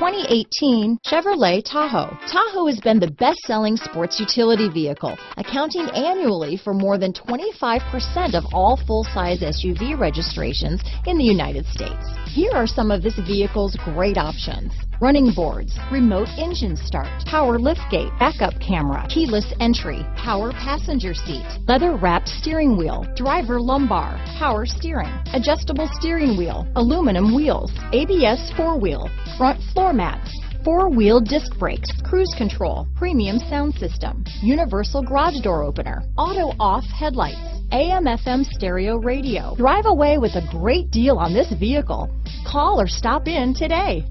2018 Chevrolet Tahoe. Tahoe has been the best-selling sports utility vehicle, accounting annually for more than 25% of all full-size SUV registrations in the United States. Here are some of this vehicle's great options: running boards, remote engine start, power liftgate, backup camera, keyless entry, power passenger seat, leather-wrapped steering wheel, driver lumbar, power steering, adjustable steering wheel, aluminum wheels, ABS four-wheel, front floor mats, four-wheel disc brakes, cruise control, premium sound system, universal garage door opener, auto-off headlights, AM/FM stereo radio. Drive away with a great deal on this vehicle. Call or stop in today.